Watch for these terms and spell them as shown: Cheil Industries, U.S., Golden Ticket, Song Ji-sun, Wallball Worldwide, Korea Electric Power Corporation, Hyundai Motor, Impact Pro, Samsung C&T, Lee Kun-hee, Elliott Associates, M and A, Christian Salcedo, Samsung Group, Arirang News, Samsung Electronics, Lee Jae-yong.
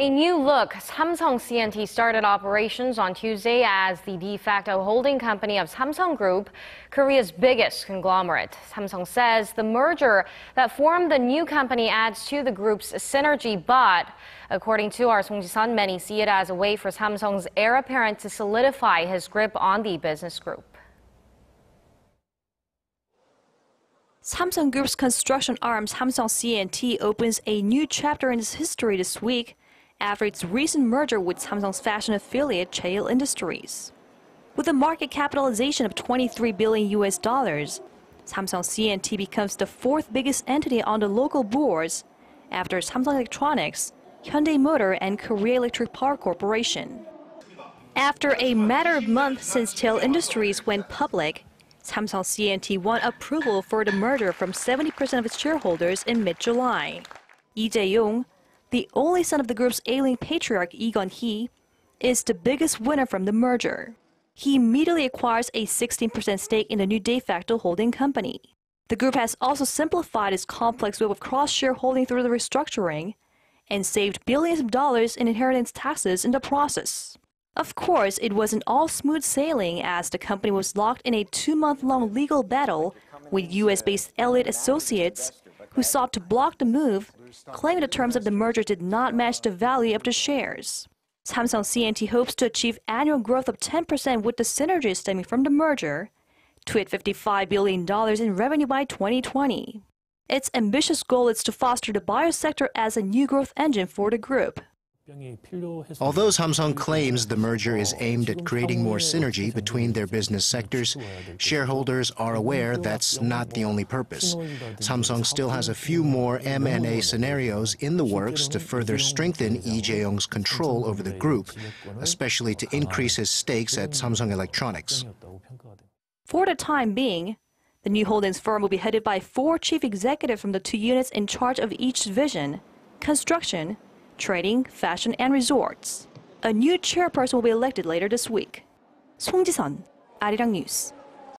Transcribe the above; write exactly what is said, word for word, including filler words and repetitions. A new look, Samsung C and T started operations on Tuesday as the de facto holding company of Samsung Group, Korea's biggest conglomerate. Samsung says the merger that formed the new company adds to the group's synergy, but according to our Song Ji-sun, many see it as a way for Samsung's heir apparent to solidify his grip on the business group. Samsung Group's construction arm Samsung C and T opens a new chapter in its history this week after its recent merger with Samsung's fashion affiliate Cheil Industries. With a market capitalization of twenty-three billion U S dollars, Samsung C and T becomes the fourth biggest entity on the local boards after Samsung Electronics, Hyundai Motor and Korea Electric Power Corporation. After a matter of months since Cheil Industries went public, Samsung C and T won approval for the merger from seventy percent of its shareholders in mid-July. Lee Jae-yong, the only son of the group's ailing patriarch Lee Kun-hee, is the biggest winner from the merger. He immediately acquires a sixteen percent stake in the new de facto holding company. The group has also simplified its complex web of cross-shareholding through the restructuring and saved billions of dollars in inheritance taxes in the process. Of course, it wasn't all smooth sailing as the company was locked in a two-month-long legal battle with U S-based Elliott Associates, who sought to block the move, claiming the terms of the merger did not match the value of the shares. Samsung C and T hopes to achieve annual growth of ten percent with the synergies stemming from the merger, to hit fifty-five billion dollars in revenue by twenty twenty. Its ambitious goal is to foster the bio sector as a new growth engine for the group. Although Samsung claims the merger is aimed at creating more synergy between their business sectors, shareholders are aware that's not the only purpose. Samsung still has a few more M and A scenarios in the works to further strengthen Lee Jae-yong's control over the group, especially to increase his stakes at Samsung Electronics. For the time being, the new holdings firm will be headed by four chief executives from the two units in charge of each division, construction, trading, fashion, and resorts. A new chairperson will be elected later this week. Song Ji-sun, Arirang News.